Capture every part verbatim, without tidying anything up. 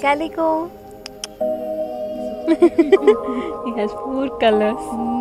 Calico. He has four colors. Mm.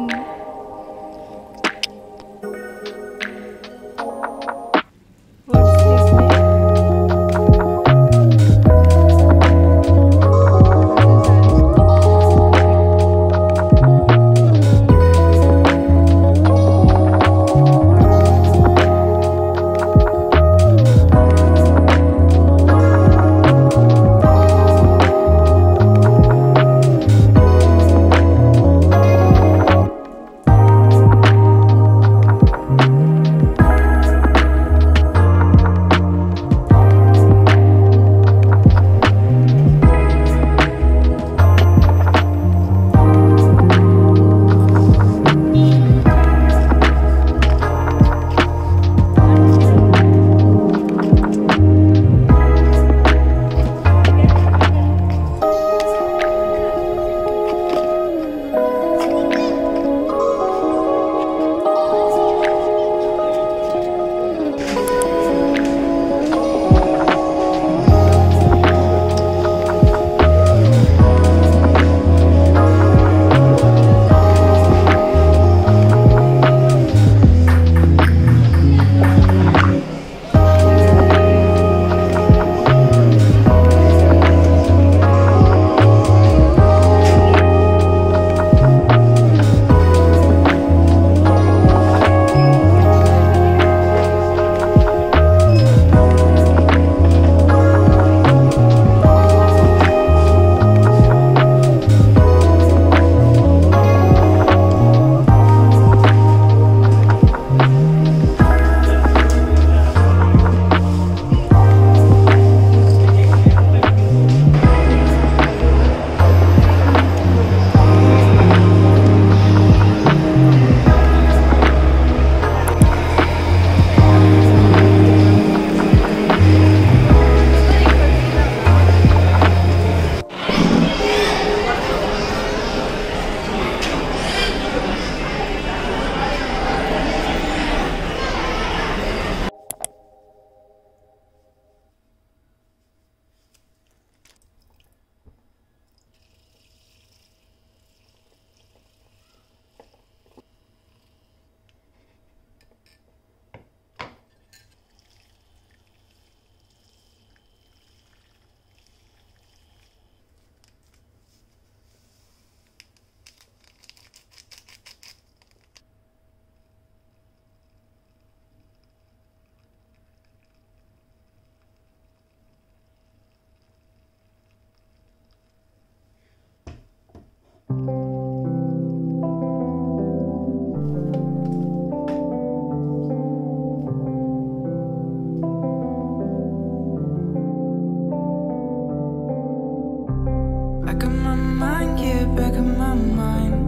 Back of my mind, yeah, back of my mind.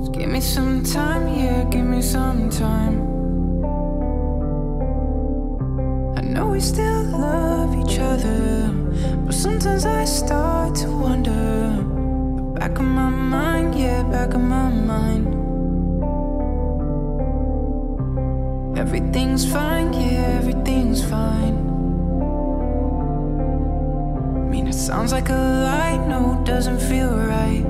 Just give me some time, yeah, give me some time. I know we still love each other, but sometimes I start to wonder. Back of my mind, yeah, back of my mind. Everything's fine, yeah, everything's fine. I mean, it sounds like a lie, no, it doesn't feel right.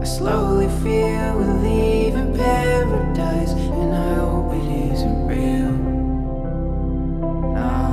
I slowly feel we're leaving paradise, and I hope it isn't real. Oh,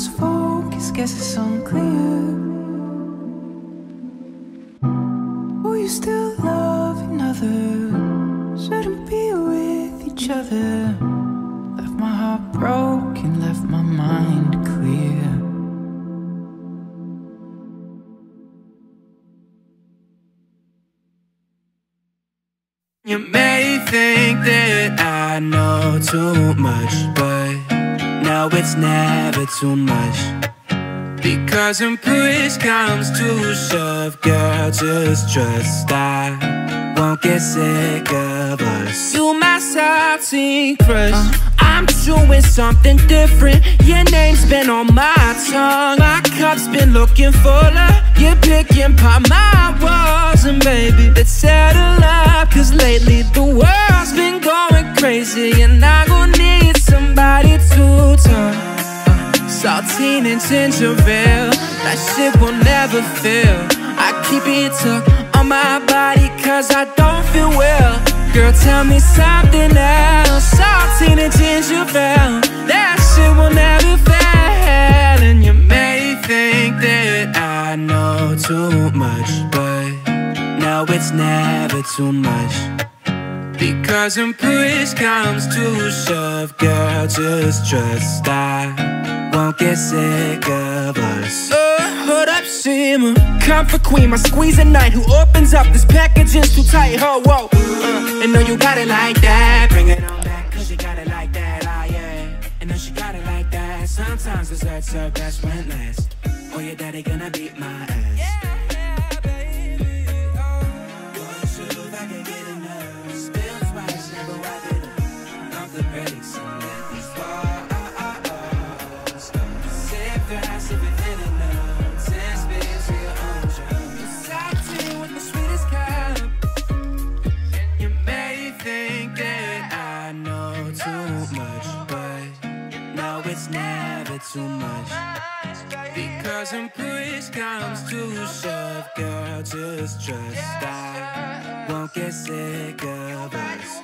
his focus, guess it's unclear. Will you still love another? Shouldn't be with each other. Left my heart broken, left my mind clear. You may think that I know too much, but now it's never too much. Because when push comes to shove, girl, just trust I won't get sick of us. You my salty crush, uh, I'm doing something different. Your name's been on my tongue, my cup's been looking fuller. You're picking apart my walls, and baby, let's settle up, cause lately the world's been going crazy, and I gon' need somebody to turn uh, saltine and ginger ale, that shit will never fail. I keep it tucked on my body cause I don't feel well. Girl, tell me something else, saltine and ginger ale, that shit will never fail. And you may think that I know too much, but now it's never too much. Because when push comes to shove, girl, just trust I won't get sick of us. Oh, hold up, shimmer, comfort queen, my squeeze at night. Who opens up this package's too tight, ho, whoa. Uh, and know you got it like that, bring it on back, cause you got it like that, ah yeah. And know she got it like that, sometimes this hurts her best when last. Oh, your daddy gonna beat my ass. Yeah, yeah, baby, oh. One shoe, I can get enough. Spill twice, never wipe it up. Off the brakes and let me fall, oh, oh, oh. Sip the high, sip it in and out. Ten spins for your own drum. You salty with the sweetest cup. And you may think that I know too much, but now it's never too much. Because when push comes to shove, girl, just trust I won't get sick of us.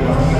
Thank you.